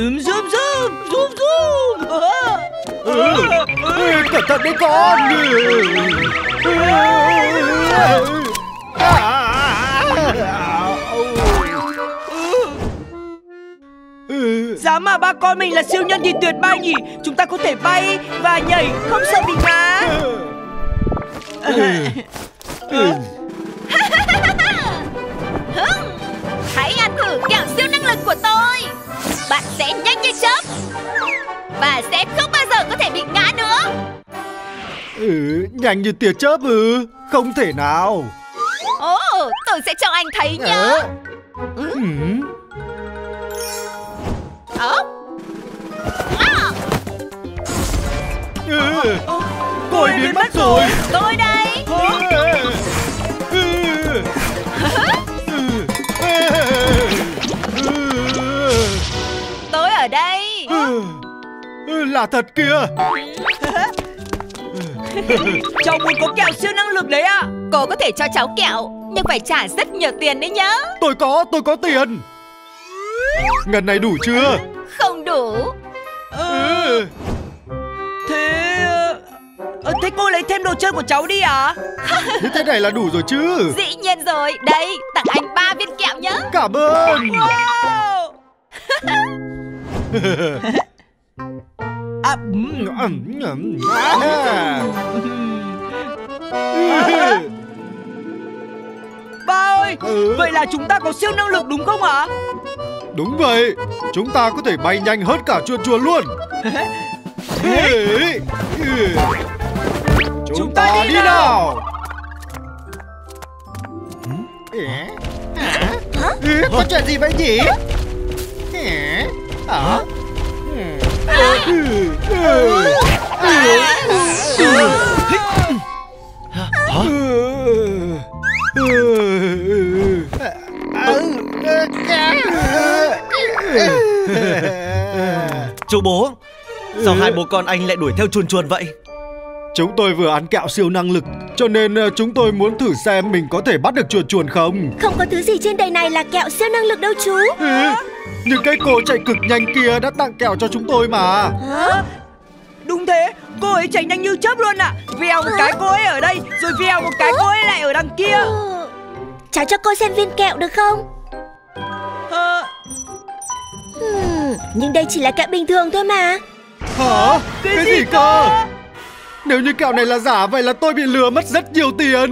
Zoom. Cẩn thận đấy con. Dám mà ba con mình là siêu nhân thì tuyệt bay nhỉ. Chúng ta có thể bay và nhảy không sợ bị ngã. Hãy ăn thử kẹo siêu năng lực của tôi. Bạn sẽ nhanh như chớp và sẽ không bao giờ có thể bị ngã nữa. Nhanh như tia chớp ư? Không thể nào. Ồ, tôi sẽ cho anh thấy nhá. Tôi biến mất rồi. Tôi đây. Tôi ở đây. Là thật kìa. Cháu muốn có kẹo siêu năng lực đấy ạ. Cô có thể cho cháu kẹo, nhưng phải trả rất nhiều tiền đấy nhá. Tôi có tiền. Ngần này đủ chưa? Không đủ. Thế cô lấy thêm đồ chơi của cháu đi à? Thế này là đủ rồi chứ? Dĩ nhiên rồi. Đây, tặng anh 3 viên kẹo nhá. Cảm ơn. Wow. Ba ơi, vậy là chúng ta có siêu năng lực đúng không ạ? Đúng vậy, chúng ta có thể bay nhanh hết cả chuồn chuồn luôn. Chúng ta đi nào. Có chuyện gì vậy nhỉ? Chú bố, sao hai bố con anh lại đuổi theo chuồn chuồn vậy? Chúng tôi vừa ăn kẹo siêu năng lực, cho nên chúng tôi muốn thử xem mình có thể bắt được chuồn chuồn không. Không có thứ gì trên đời này là kẹo siêu năng lực đâu chú. Nhưng cái cô chạy cực nhanh kia đã tặng kẹo cho chúng tôi mà. Đúng thế, cô ấy chạy nhanh như chớp luôn ạ. Vèo một cái cô ấy ở đây, rồi vèo một cái cô ấy lại ở đằng kia. Cháu cho cô xem viên kẹo được không? Nhưng đây chỉ là kẹo bình thường thôi mà. Hả? Cái gì cơ? Nếu như kẹo này là giả, vậy là tôi bị lừa mất rất nhiều tiền.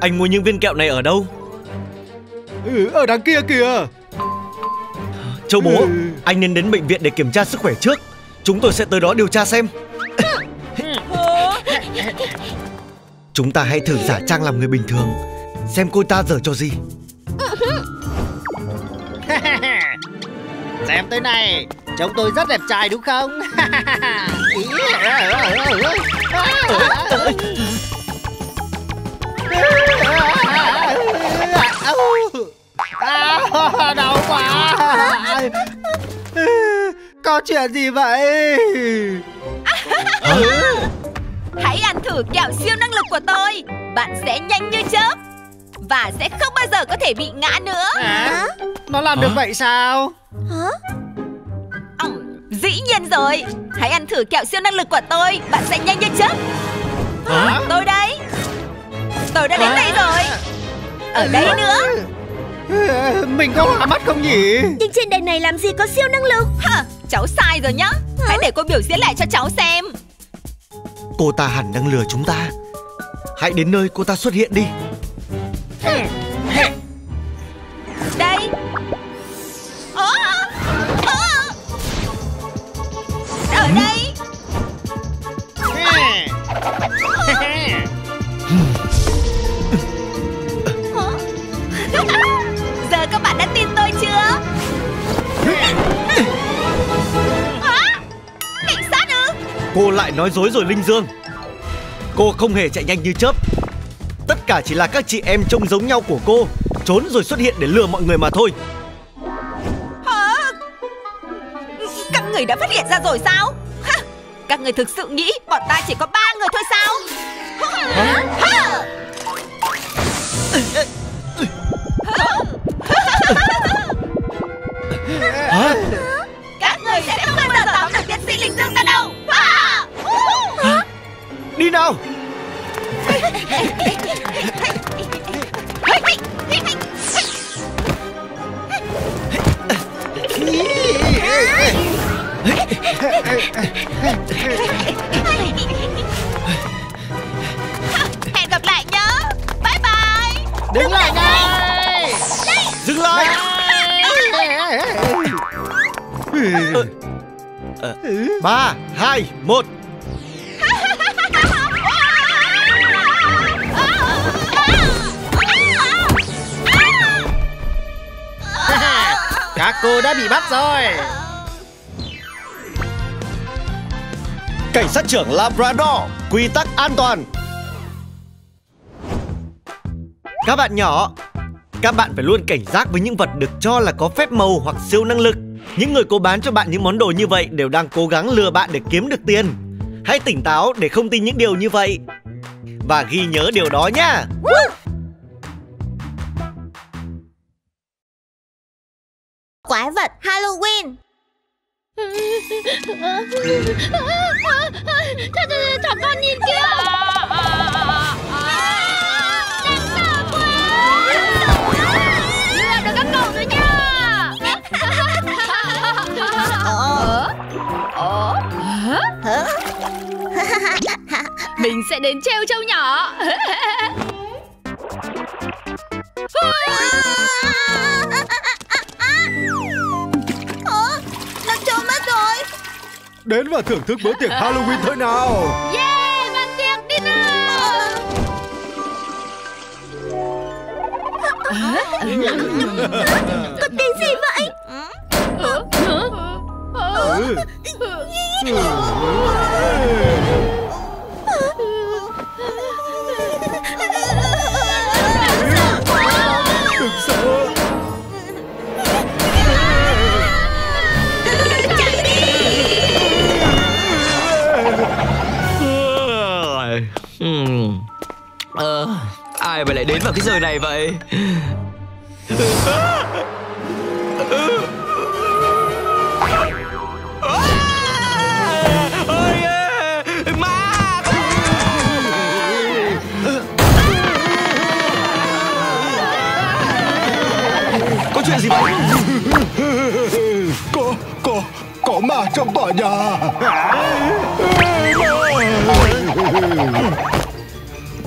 Anh mua những viên kẹo này ở đâu? Ở đằng kia kìa. Châu bố, anh nên đến bệnh viện để kiểm tra sức khỏe trước. Chúng tôi sẽ tới đó điều tra xem. Chúng ta hãy thử giả trang làm người bình thường, xem cô ta dở cho gì. Xem tới này, trông tôi rất đẹp trai đúng không? Đau quá. Có chuyện gì vậy? Hãy ăn thử kẹo siêu năng lực của tôi. Bạn sẽ nhanh như chớp và sẽ không bao giờ có thể bị ngã nữa. Nó làm được vậy sao? Dĩ nhiên rồi. Hãy ăn thử kẹo siêu năng lực của tôi. Bạn sẽ nhanh như chớp. Tôi đây. Tôi đã đến đây rồi. Ở đây nữa. Mình có hoa mắt không nhỉ? Nhưng trên đời này làm gì có siêu năng lực. Cháu sai rồi nhá. Hãy để cô biểu diễn lại cho cháu xem. Cô ta hẳn đang lừa chúng ta. Hãy đến nơi cô ta xuất hiện đi. Đây. Ở đây. Giờ các bạn đã tin tôi chưa? Cảnh sát ư? Cô lại nói dối rồi Linh Dương. Cô không hề chạy nhanh như chớp. Tất cả chỉ là các chị em trông giống nhau của cô trốn rồi xuất hiện để lừa mọi người mà thôi. Các người đã phát hiện ra rồi sao? Các người thực sự nghĩ bọn ta chỉ có 3 người thôi sao? Các Hẹn gặp lại nhớ. Bye bye. Đứng lại đây. Dừng lại. Ba, hai, một. Các cô đã bị bắt rồi. Cảnh sát trưởng Labrador, quy tắc an toàn. Các bạn nhỏ, các bạn phải luôn cảnh giác với những vật được cho là có phép màu hoặc siêu năng lực. Những người cố bán cho bạn những món đồ như vậy đều đang cố gắng lừa bạn để kiếm được tiền. Hãy tỉnh táo để không tin những điều như vậy. Và ghi nhớ điều đó nhá. Quái vật Halloween. Thằng con nhìn kia. Đáng sợ quá. Lừa được các cậu rồi nha. Mình sẽ đến trêu trâu nhỏ. Đến và thưởng thức bữa tiệc Halloween thôi nào. Yeah, bữa tiệc đi nào. Có tiếng gì vậy? Ai mà lại đến vào cái giờ này vậy? Có chuyện gì vậy? Có ma trong tòa nhà.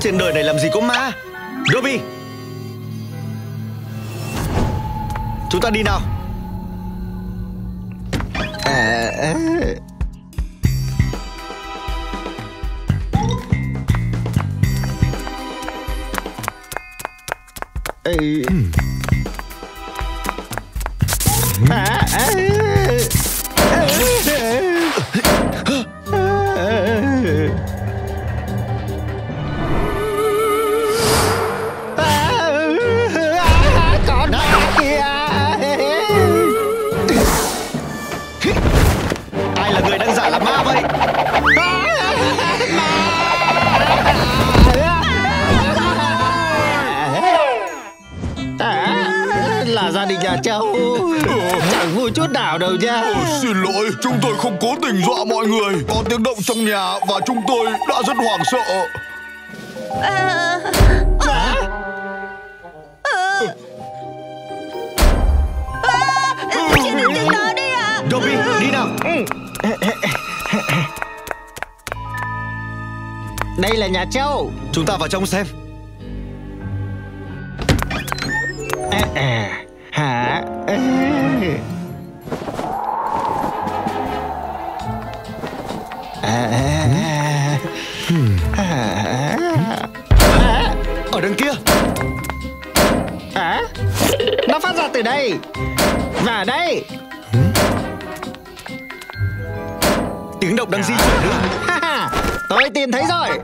Trên đời này làm gì có ma. Dobby, chúng ta đi nào. Gia đình nhà cháu chẳng vui chút nào đâu nha. Xin lỗi, chúng tôi không cố tình dọa mọi người. Có tiếng động trong nhà và chúng tôi đã rất hoảng sợ. Chị đừng đứng đó đi ạ. Dobby, đi nào. Đây là nhà cháu. Chúng ta vào trong xem. Ở đằng kia. Nó phát ra từ đây. Và đây. Tiếng động đang di chuyển nữa. Tôi tìm thấy rồi.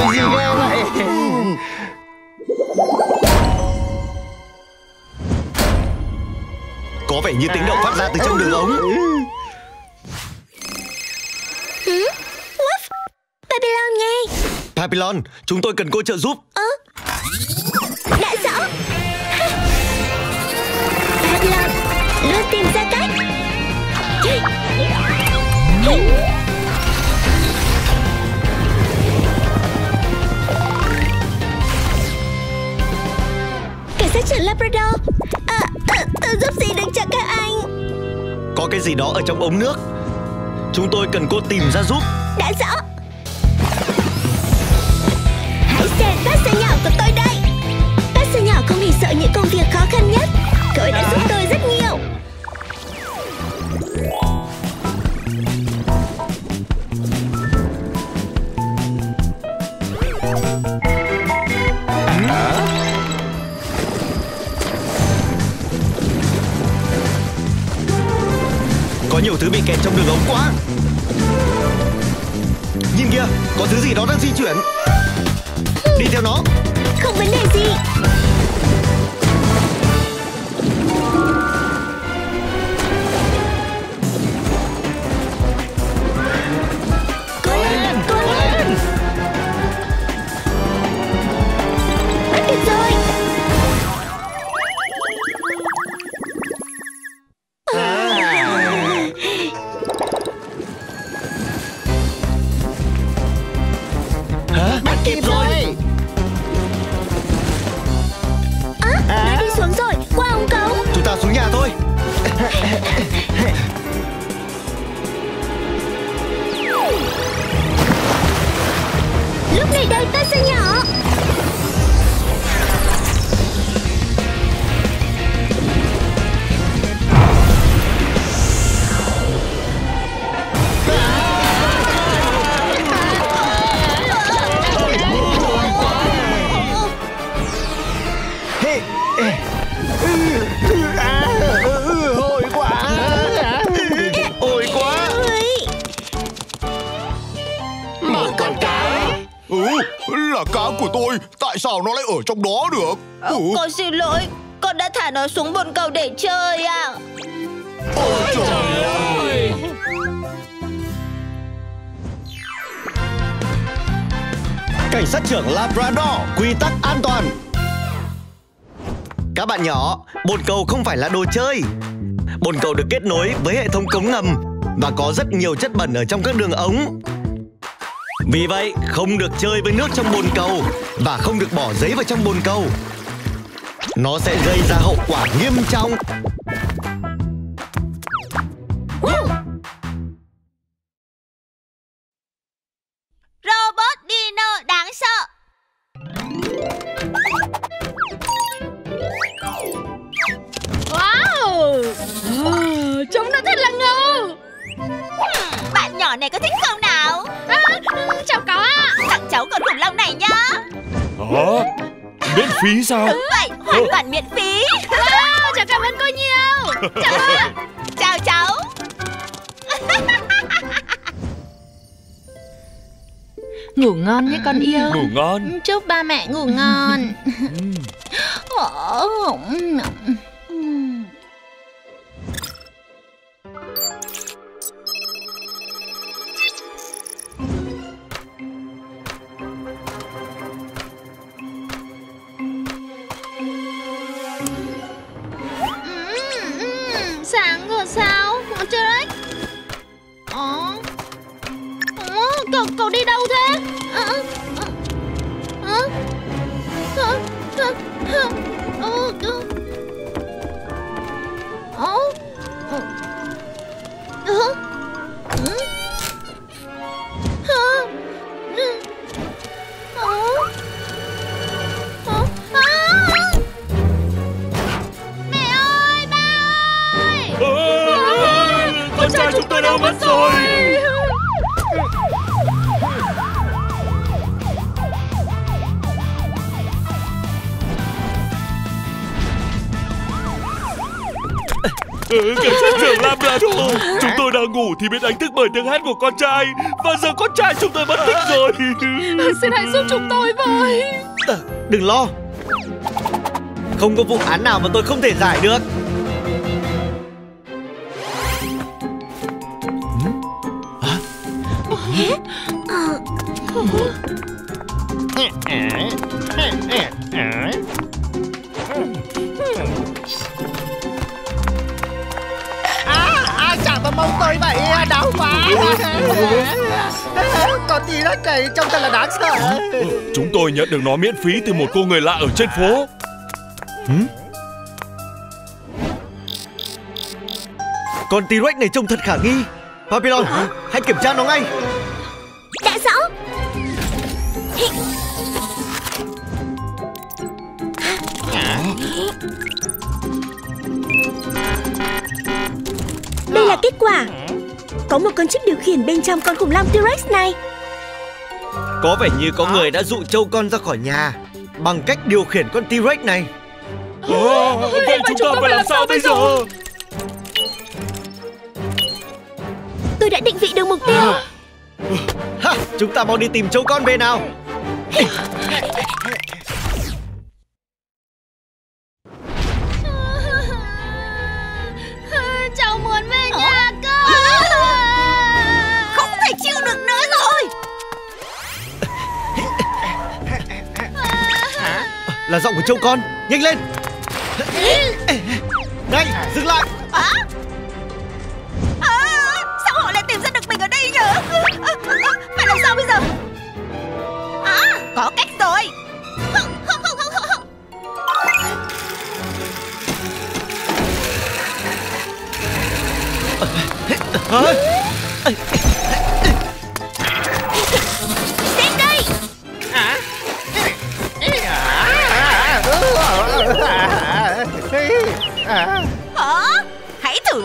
Ôi, gì ghê vậy? Có vẻ như tiếng động phát ra từ trong đường ống. Papillon nghe. Papillon, chúng tôi cần cô trợ giúp. Đã rõ. Papillon luôn tìm ra cách. Labrador. Giúp gì được cho các anh? Có cái gì đó ở trong ống nước. Chúng tôi cần cô tìm ra giúp. Đã rõ. Hãy xem bác sĩ nhỏ của tôi đây. Bác sĩ nhỏ không hề sợ những công việc khó khăn nhất. Cậu đã giúp tôi rất nhiều. Có nhiều thứ bị kẹt trong đường ống quá. Nhìn kìa, có thứ gì đó đang di chuyển. Đi theo nó. Không vấn đề gì. Cố lên. Bắt được rồi. Lúc này đây ta sẽ nhỏ. Cá của tôi, tại sao nó lại ở trong đó được? Con xin lỗi, con đã thả nó xuống bồn cầu để chơi à. Ôi trời ơi! Cảnh sát trưởng Labrador, quy tắc an toàn. Các bạn nhỏ, bồn cầu không phải là đồ chơi. Bồn cầu được kết nối với hệ thống cống ngầm và có rất nhiều chất bẩn ở trong các đường ống. Vì vậy, không được chơi với nước trong bồn cầu và không được bỏ giấy vào trong bồn cầu. Nó sẽ gây ra hậu quả nghiêm trọng. Robot Dino đáng sợ. Wow! Chúng nó thật là ngầu. Bạn nhỏ này có thích không nào? Cháu có ạ. Tặng cháu con khủng long này nhá. Miễn phí sao? Đúng vậy, hoàn toàn miễn phí. Wow, cháu cảm ơn cô nhiều. Cháu ạ. Chào cháu. Ngủ ngon nhé con yêu. Ngủ ngon. Chúc ba mẹ ngủ ngon. Sao? T-Rex? Cậu đi đâu thế? Cảnh sát trưởng Labrador, chúng tôi đang ngủ thì biết đánh thức bởi tiếng hét của con trai. Và giờ con trai chúng tôi mất tích rồi. Xin hãy giúp chúng tôi với. Đừng lo. Không có vụ án nào mà tôi không thể giải được. Mong tôi vậy đau quá. Con tí nó chảy trông thật là đáng sợ. Chúng tôi nhận được nó miễn phí từ một cô người lạ ở trên phố. Con T-Rex này trông thật khả nghi. Papillon, hãy kiểm tra nó ngay. Đã rõ. Đây là kết quả. Có một con chip điều khiển bên trong con khủng long T-Rex này. Có vẻ như có người đã dụ trâu con ra khỏi nhà bằng cách điều khiển con T-Rex này. Vậy chúng ta phải làm sao bây giờ? Tôi đã định vị được mục tiêu. Chúng ta mau đi tìm trâu con về nào. Cháu muốn về nhà cơ. Không thể chịu được nữa rồi. Là giọng của trâu con. Nhanh lên. Này, dừng lại. Sao họ lại tìm ra được mình ở đây nhở? Phải làm sao bây giờ? Có cách rồi. Không. Đến đây. Hãy thử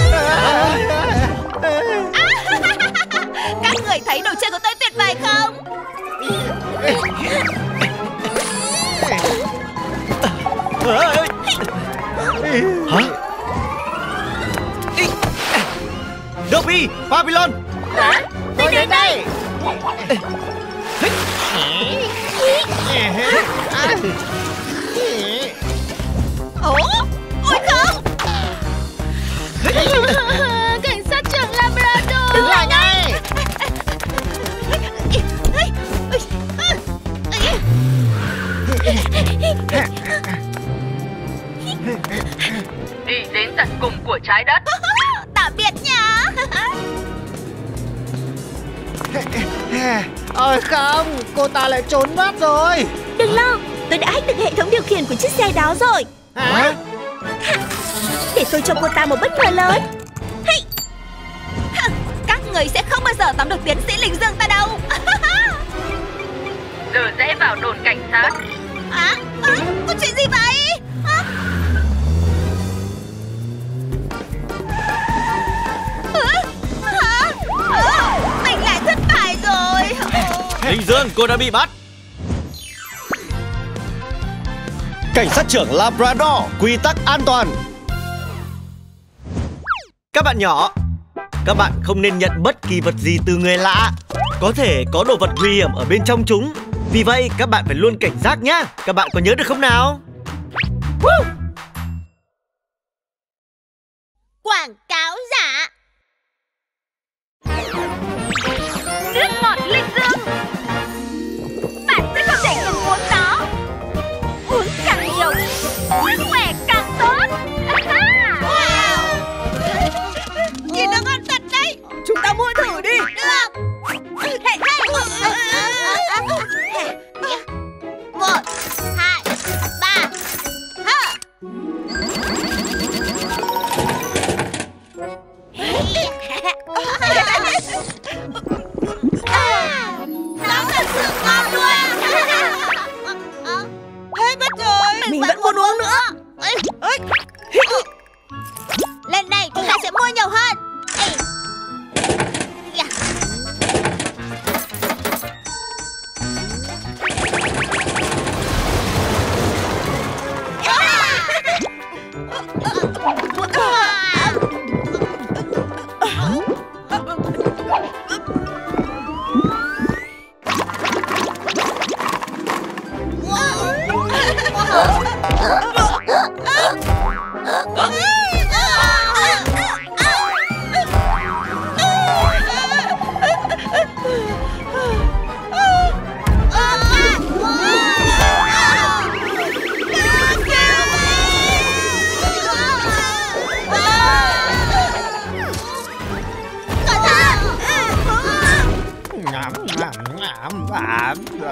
Các người thấy đồ chơi của tôi tuyệt vời không? Hả? Dobby, Babylon. Tôi đến đây. Ôi không! Cảnh sát trưởng Labrador. Đứng lại ngay. Đi đến tận cùng của trái đất. Tạm biệt nhá. Ôi không, cô ta lại trốn mất rồi. Đừng lo, tôi đã hack được hệ thống điều khiển của chiếc xe đó rồi. Hả? Để tôi cho cô ta một bất ngờ lớn. Các người sẽ không bao giờ tóm được tiến sĩ Linh Dương ta đâu. Giờ rẽ vào đồn cảnh sát. Có chuyện gì vậy? Mình lại thất bại rồi. Linh Dương, cô đã bị bắt. Cảnh sát trưởng Labrador, quy tắc an toàn. Các bạn nhỏ, các bạn không nên nhận bất kỳ vật gì từ người lạ. Có thể có đồ vật nguy hiểm ở bên trong chúng. Vì vậy, các bạn phải luôn cảnh giác nhé. Các bạn có nhớ được không nào? Quảng cáo giả. Nước ngọt Linh Dương. Bạn sẽ không thể ngừng uống nó. Uống càng nhiều, sức khỏe càng tốt. Nhìn nó ngon thật đấy. Chúng ta mua thử đi. Được. Một, hai, ba.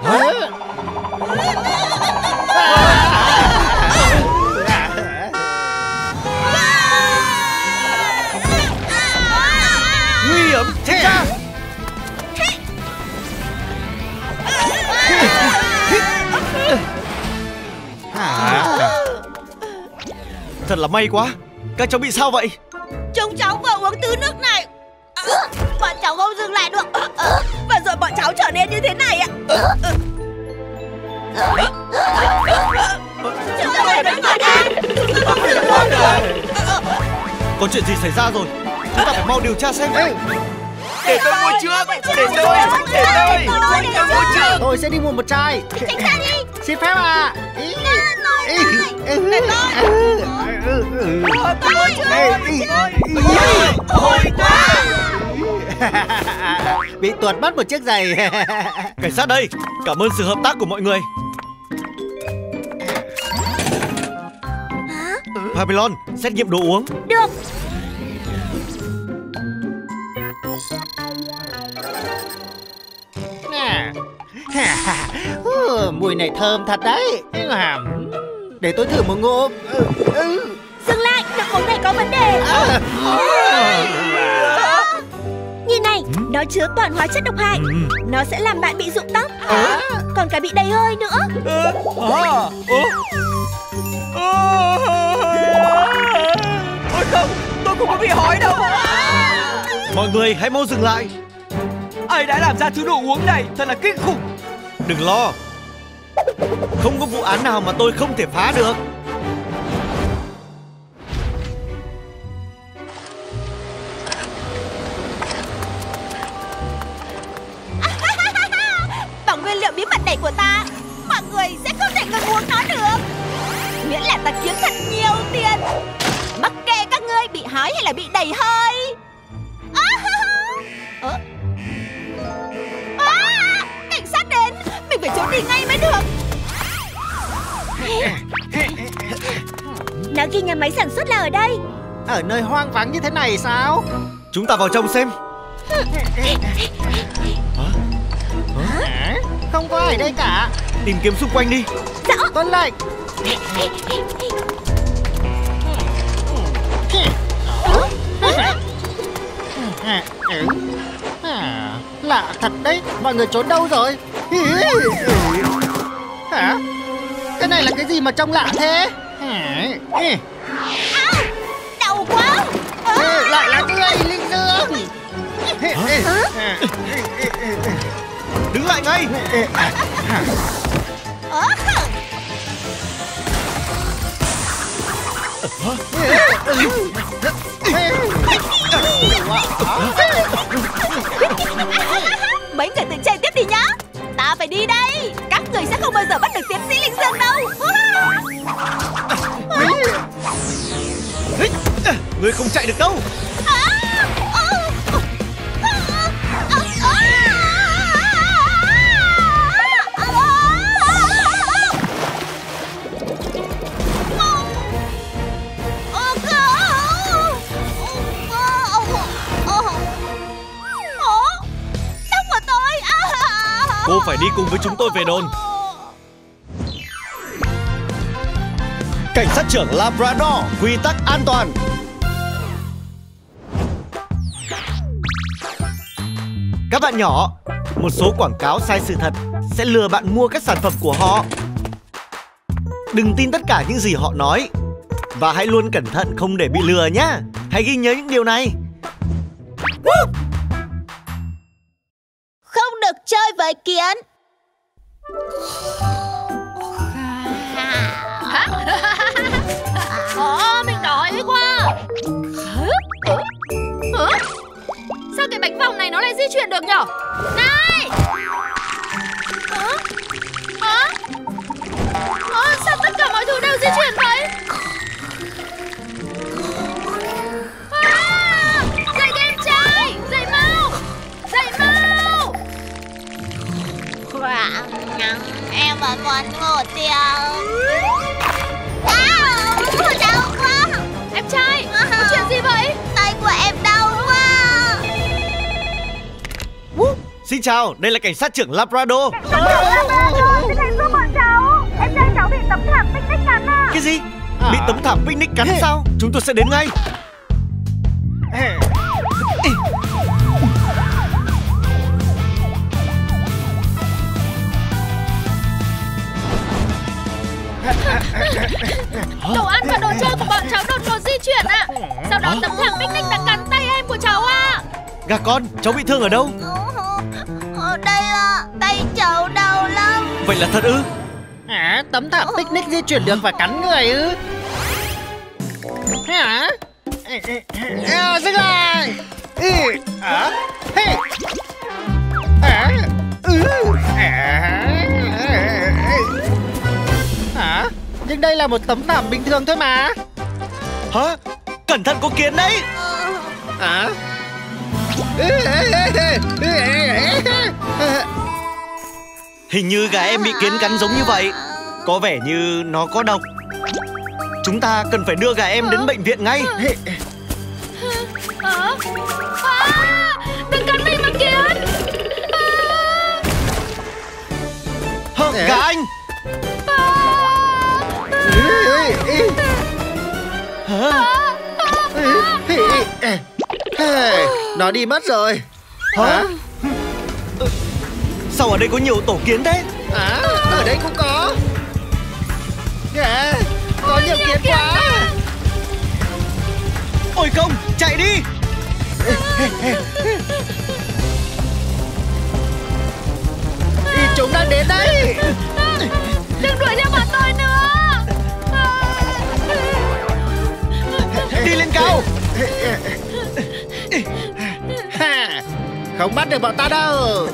Hả? Nguy hiểm thế à? Thật là may quá. Các cháu bị sao vậy? Chúng cháu vừa uống thứ nước này, bọn cháu không dừng lại được, và rồi bọn cháu trở nên như thế này ạ. Chúng tôi đã ngồi đây. Có chuyện gì xảy ra rồi? Chúng ta phải mau điều tra xem. Để tôi mua trước. Để tôi. Tôi sẽ đi mua một chai. Tránh ra đi. Xin phép ạ. Bị tuột mất một chiếc giày. Cảnh sát đây, cảm ơn sự hợp tác của mọi người. Papillon, xét nghiệm đồ uống. Được. Mùi này thơm thật đấy. Để tôi thử một ngụm. Dừng lại, nước uống này có vấn đề. Nhìn này, nó chứa toàn hóa chất độc hại. Nó sẽ làm bạn bị rụng tóc. Còn cả bị đầy hơi nữa. Ôi không, tôi cũng có bị hói đâu. Mọi người hãy mau dừng lại. Ai đã làm ra thứ đồ uống này thật là kinh khủng. Đừng lo, không có vụ án nào mà tôi không thể phá được. Bằng nguyên liệu bí mật này của ta, mọi người sẽ không thể ngừng uống nó được. Miễn là ta kiếm thật nhiều tiền, mặc kệ các ngươi bị hói hay là bị đầy hơi. Cảnh sát đến, mình phải trốn đi ngay mới được. Nó ghi nhà máy sản xuất là ở đây. Ở nơi hoang vắng như thế này sao? Chúng ta vào trong xem. Không có ai đây cả. Tìm kiếm xung quanh đi. Dạ. Tuân lệnh. Lạ thật đấy. Mọi người trốn đâu rồi? Hả? Cái này là cái gì mà trông lạ thế? Đau quá. Lại là ngươi, Linh Dương. Đứng lại ngay. Mấy người tự chơi tiếp đi nhá. Ta phải đi đây. Các người sẽ không bao giờ bắt được tiến sĩ Linh Dương đâu. Người không chạy được đâu. Cô phải đi cùng với chúng tôi về đồn. Cảnh sát trưởng Labrador, quy tắc an toàn. Các bạn nhỏ, một số quảng cáo sai sự thật sẽ lừa bạn mua các sản phẩm của họ. Đừng tin tất cả những gì họ nói. Và hãy luôn cẩn thận không để bị lừa nhé. Hãy ghi nhớ những điều này. Không được chơi với kiến. Mình đói quá. Sao cái bánh vòng này nó lại di chuyển được nhở? Này! Sao tất cả mọi thứ đều di chuyển vậy? Dậy đi em trai! Dậy mau! Dậy mau! Em vẫn muốn ngủ tiếp. Đau quá. Em trai, có chuyện gì vậy? Tay của em đau quá. Xin chào, đây là cảnh sát trưởng Labrador. Cái gì? Bị tấm thảm picnic cắn sao? Chúng tôi sẽ đến ngay. Đồ ăn và đồ chơi của bọn cháu đột ngột di chuyển ạ. Sau đó tấm thảm picnic đã cắn tay em của cháu ạ. Gà con, cháu bị thương ở đâu? Ở đây ạ, tay cháu đau lắm. Vậy là thật ư? Hả? Tấm thảm picnic di chuyển được và cắn người ư? Hả? Dừng lại! Hả? Nhưng đây là một tấm thảm bình thường thôi mà. Hả? Cẩn thận có kiến đấy. Hả? Hình như gà em bị kiến cắn giống như vậy. Có vẻ như nó có độc. Chúng ta cần phải đưa gà em đến bệnh viện ngay. Đừng cắn mình mà kiến. Gà anh. Nó đi mất rồi. Hả? Sao ở đây có nhiều tổ kiến thế? Ở đây cũng có. Có nhiều kiến quá. Ôi không, chạy đi. Chúng đang đến đấy. Đừng đuổi theo bọn tôi nữa. Đi lên cao. Không bắt được bọn ta đâu.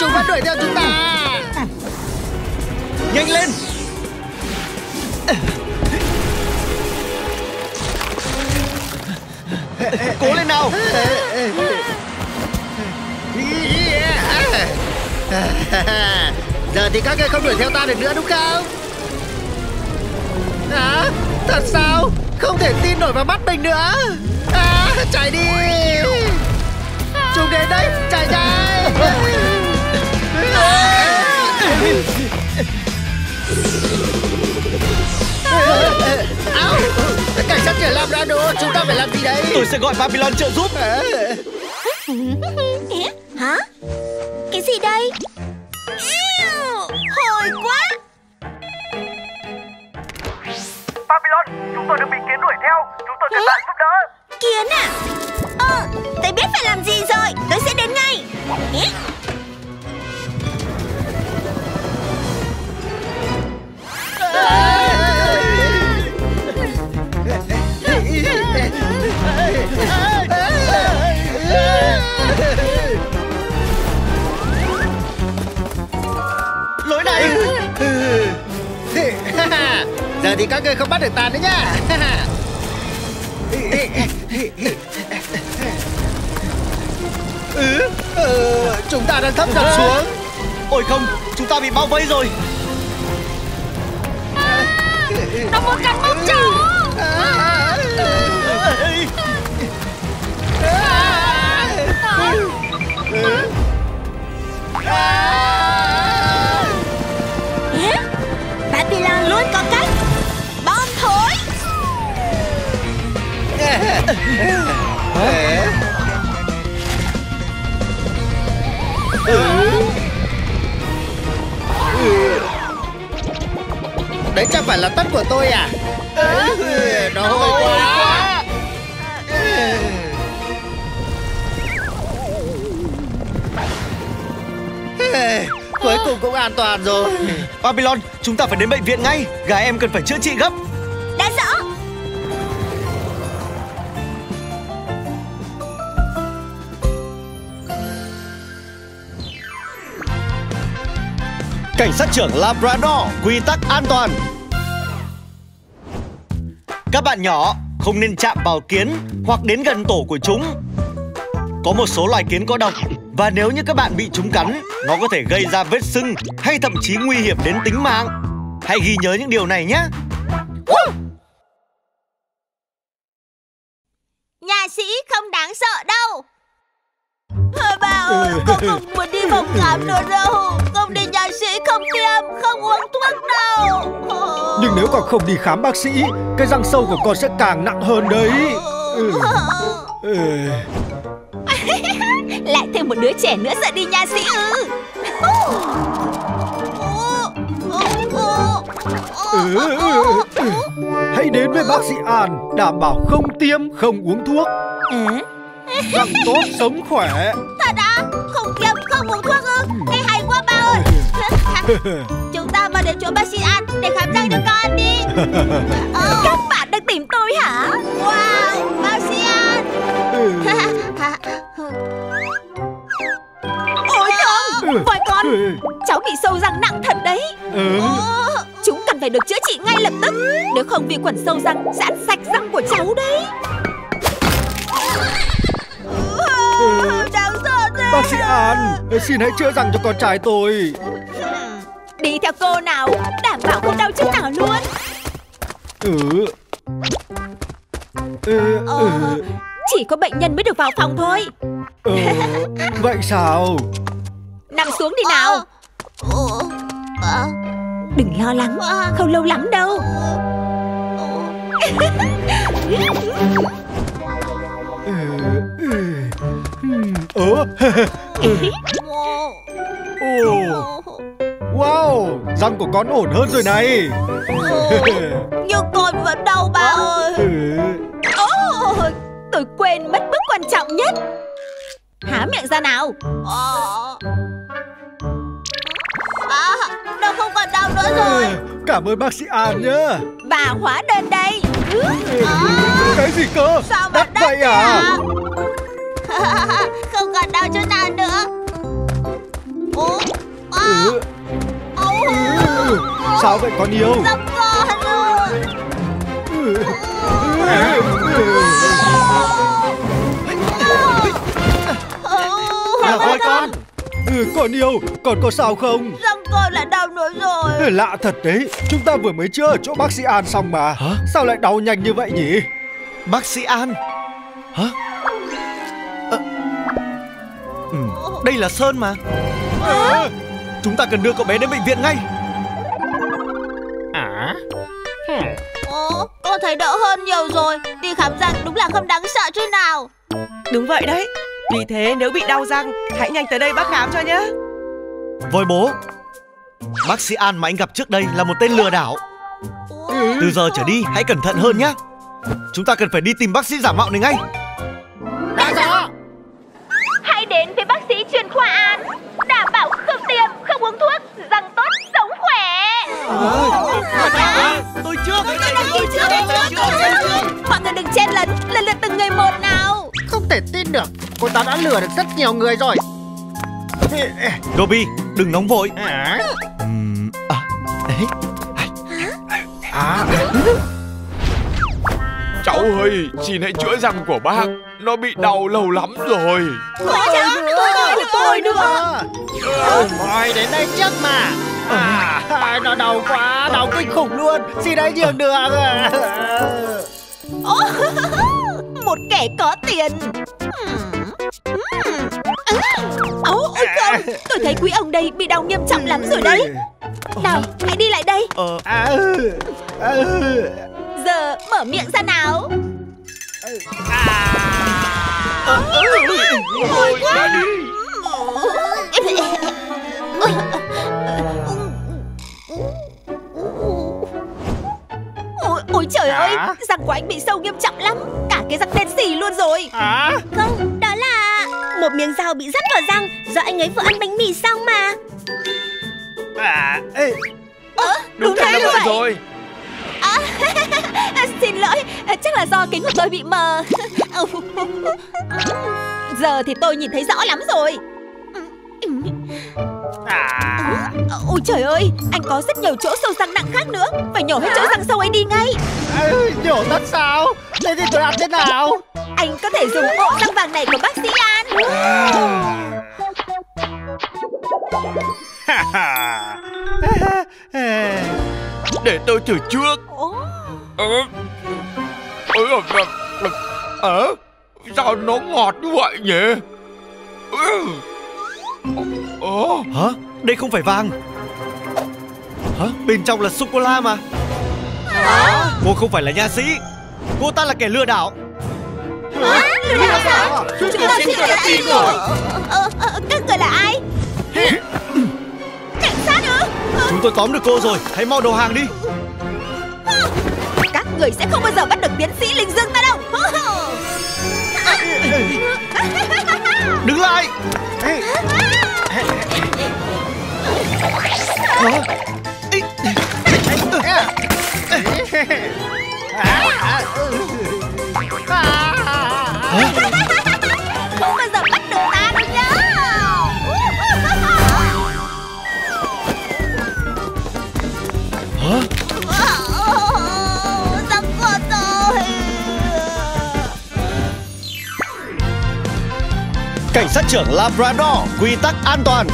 Chúng vẫn đuổi theo chúng ta. Nhanh lên. Cố lên nào. Giờ thì các người không đuổi theo ta được nữa đúng không? Thật sao? Không thể tin nổi vào mắt mình nữa. Chạy đi. Chúng đến đấy, chạy nhanh. Cảnh sát trưởng Labrador, chúng ta phải làm gì đấy? Tôi sẽ gọi Babylon trợ giúp. Hả? Cái gì đây? Hồi quá. Babylon, chúng tôi đã bị kiến đuổi theo. Chúng tôi cần bạn giúp đỡ. Kiến à? Tôi biết phải làm gì rồi. Tôi sẽ đến ngay. Lối này. Giờ thì các người không bắt được ta nữa nha. Chúng ta đang thấp giặt xuống. Ôi không, chúng ta bị bao vây rồi. Nó muốn cắn bóng cháu. Papillon luôn có cách. Bom thối. Đấy chẳng phải là tất của tôi à? Nó hơi quá. Cuối cùng cũng an toàn rồi. Babylon, chúng ta phải đến bệnh viện ngay. Gà em cần phải chữa trị gấp. Đã rõ. Cảnh sát trưởng Labrador, quy tắc an toàn. Các bạn nhỏ không nên chạm vào kiến hoặc đến gần tổ của chúng. Có một số loài kiến có độc và nếu như các bạn bị chúng cắn, nó có thể gây ra vết sưng hay thậm chí nguy hiểm đến tính mạng. Hãy ghi nhớ những điều này nhé. Nhà sĩ không đáng sợ đâu. Bà ơi, con không muốn đi phòng khám nữa đâu. Không đi nhà sĩ không tiêm, không uống thuốc đâu. Nhưng nếu con không đi khám bác sĩ, cái răng sâu của con sẽ càng nặng hơn đấy. Lại thêm một đứa trẻ nữa sợ đi nha sĩ ư? Hãy đến với bác sĩ An, đảm bảo không tiêm, không uống thuốc. Răng tốt, sống khỏe. Thật à? Không tiêm, không uống thuốc ư? Nghe hay quá ba ơi. Chúng ta mà đến chỗ bác sĩ An để khám răng cho con đi. Các bạn đang tìm tôi hả? Wow, bác sĩ An. Ôi không, coi con, cháu bị sâu răng nặng thật đấy. Chúng cần phải được chữa trị ngay lập tức, nếu không vi khuẩn sâu răng sẽ ăn sạch răng của cháu đấy. Bác sĩ An, xin hãy chữa răng cho con trai tôi. Đi theo cô nào, đảm bảo không đau chút nào luôn. Chỉ có bệnh nhân mới được vào phòng thôi. Vậy sao? Nằm xuống đi nào. Đừng lo lắng, không lâu lắm đâu. Wow, răng của con ổn hơn rồi này. Nhưng con vẫn đau ba ơi. Tôi quên mất bước quan trọng nhất. Há miệng ra nào. Nó không còn đau nữa rồi. Cảm ơn bác sĩ An nhá. Bà hóa đơn đây. Cái gì cơ? Sao đắt vậy à? Không còn đau chỗ nào nữa. Sao vậy con yêu? Dâm con luôn. Hỏi con. Con yêu, con có sao không? Răng con lại đau nữa rồi. Lạ thật đấy, chúng ta vừa mới chữa ở chỗ bác sĩ An xong mà. Hả? Sao lại đau nhanh như vậy nhỉ? Bác sĩ An? Hả? Đây là Sơn mà. Chúng ta cần đưa cậu bé đến bệnh viện ngay. Con thấy đỡ hơn nhiều rồi. Đi khám răng đúng là không đáng sợ chứ nào. Đúng vậy đấy. Vì thế nếu bị đau răng, hãy nhanh tới đây bác khám cho nhé. Với bố, bác sĩ An mà anh gặp trước đây là một tên lừa đảo. Từ giờ trở đi hãy cẩn thận hơn nhé. Chúng ta cần phải đi tìm bác sĩ giả mạo này ngay. Đã rõ. Hãy đến với bác sĩ chuyên khoa An, đảm bảo không tiêm, không uống thuốc, răng tốt, sống khỏe. Tôi chưa. Mọi người đừng chen lấn, lần lượt từng người một nào. Không thể tin được, cô ta đã lừa được rất nhiều người rồi. Dobby, đừng nóng vội. Cháu ơi, xin hãy chữa răng của bác, nó bị đau lâu lắm rồi. Tôi nữa. Mời đến đây trước mà. Nó đau quá, đau kinh khủng luôn. Xin hãy nhường đường. Một kẻ có tiền. Ôi không, tôi thấy quý ông đây bị đau nghiêm trọng lắm rồi đấy. Nào, hãy đi lại đây. Giờ mở miệng ra nào. Ôi quá. Ôi trời ơi, răng của anh bị sâu nghiêm trọng lắm. Cả cái răng đen xì luôn rồi. Không, đó là một miếng dao bị dắt vào răng do anh ấy vừa ăn bánh mì xong mà. Đúng thế rồi. Xin lỗi, chắc là do kính của tôi bị mờ. Giờ thì tôi nhìn thấy rõ lắm rồi. Ôi trời ơi, anh có rất nhiều chỗ sâu răng nặng khác nữa. Phải nhổ hết chỗ răng sâu ấy đi ngay. Nhổ tất sao? Thế thì tôi ăn thế nào? Anh có thể dùng bộ răng vàng này của bác sĩ An. Để tôi thử trước. Sao nó ngọt như vậy nhỉ? Hả? Đây không phải vàng. Hả? Bên trong là sô-cô-la mà. Hả? Cô không phải là nha sĩ, cô ta là kẻ lừa đảo. Hả? Lừa đảo? Chúng ta chính là tìm rồi. Các người là ai? Cảnh sát ư? Chúng tôi tóm được cô rồi, hãy mau đầu hàng đi. Các người sẽ không bao giờ bắt được tiến sĩ Linh Dương ta đâu. Đứng lại. Không bao giờ bắt được ta đâu nhá. Hả? Dám có tôi. Cảnh sát trưởng Labrador, quy tắc an toàn.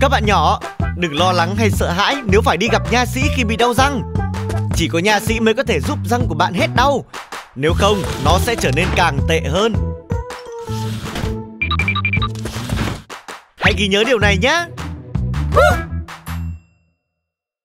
Các bạn nhỏ, đừng lo lắng hay sợ hãi nếu phải đi gặp nha sĩ khi bị đau răng. Chỉ có nha sĩ mới có thể giúp răng của bạn hết đau. Nếu không, nó sẽ trở nên càng tệ hơn. Hãy ghi nhớ điều này nhé.